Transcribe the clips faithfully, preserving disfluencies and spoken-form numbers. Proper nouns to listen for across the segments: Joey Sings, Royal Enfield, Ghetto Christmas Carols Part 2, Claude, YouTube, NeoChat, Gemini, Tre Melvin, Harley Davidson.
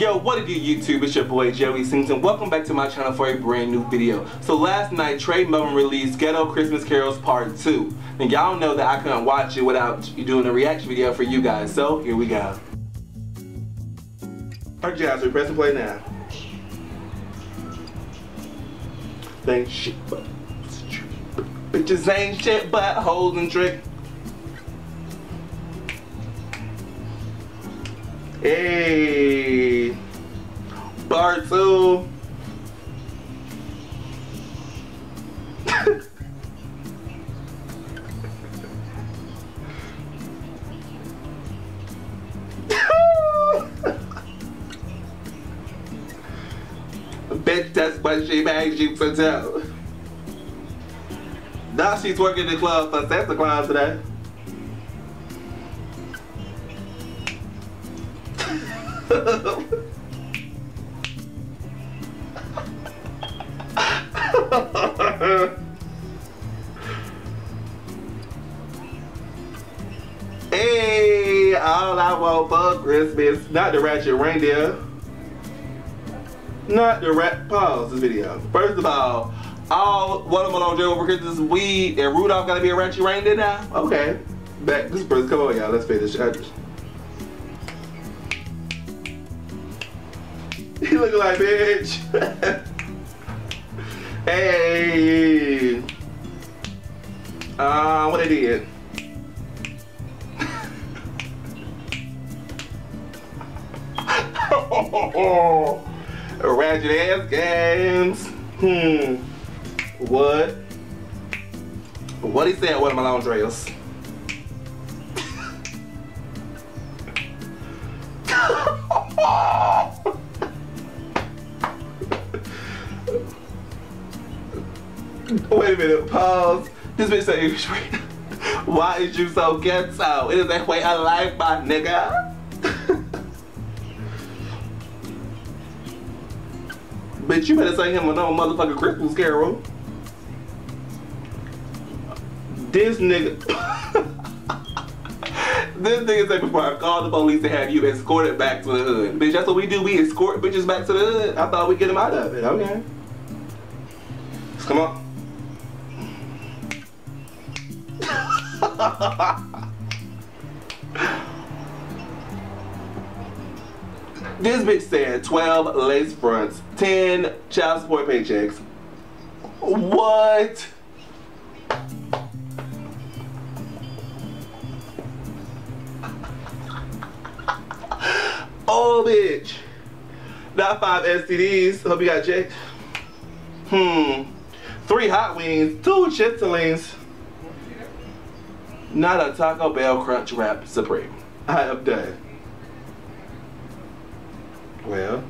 Yo, what it do, YouTube? It's your boy Joey Sings, and welcome back to my channel for a brand new video. So last night, Tre Melvin released Ghetto Christmas Carols Part two. And y'all know that I couldn't watch it without doing a reaction video for you guys. So here we go. Alright, guys, we press and play now. They ain't shit, but bitches ain't shit, but holding trick. Hey, part two. Bitch, that's what she makes you for tell. Now she's working the club for Santa Claus today. Hey, all I want for Christmas, not the ratchet reindeer, not the rat. Pause this video. First of all, all what I'm gonna do over Christmas is weed, and Rudolph gotta be a ratchet reindeer now. Okay, back this person. Come on, y'all. Let's finish. He look like bitch. Hey, uh, what I did? Oh, ratchet ass games. Hmm. What? What he said? What my laundry is? Wait a minute, pause. This bitch said, why is you so ghetto? It is that way of life, my nigga. Bitch, you better sing him another motherfucking Christmas carol. This nigga. This nigga said before I called the police to have you escorted back to the hood. Bitch, that's what we do. We escort bitches back to the hood. I thought we'd get them out of it. Okay. Let's come on. This bitch said twelve lace fronts, ten child support paychecks. What? Oh, bitch. Not five S T Ds. Hope you got checked. Hmm. Three hot wings, two chitterlings. Not a Taco Bell Crunch Wrap Supreme. I am done. Well.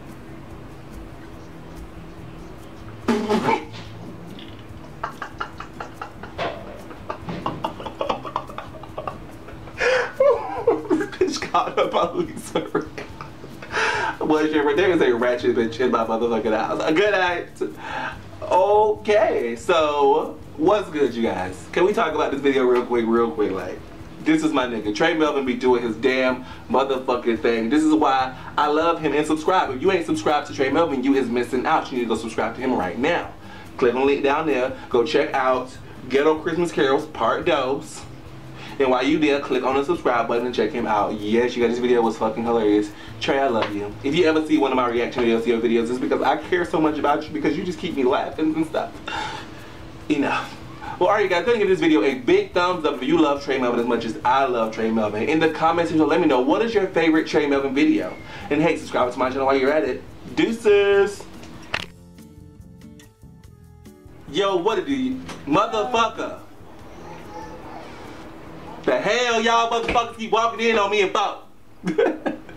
This bitch called the police. Was your there was a ratchet bitch in my motherfucking house. Good night. Okay, so what's good, you guys? Can we talk about this video real quick, real quick? Like, this is my nigga. Tre Melvin be doing his damn motherfucking thing. This is why I love him and subscribe. If you ain't subscribed to Tre Melvin, you is missing out. You need to go subscribe to him right now. Click on the link down there. Go check out Ghetto Christmas Carols Part two. And while you there, click on the subscribe button and check him out. Yes, you guys, this video was fucking hilarious. Tre, I love you. If you ever see one of my reaction videos to your videos, it's because I care so much about you because you just keep me laughing and stuff. Enough. Well, alright, guys, gonna give this video a big thumbs up if you love Tre Melvin as much as I love Tre Melvin. In the comments section, let me know what is your favorite Tre Melvin video. And hey, subscribe to my channel while you're at it. Deuces. Yo, what it do, you motherfucker? The hell y'all motherfuckers keep walking in on me and fuck.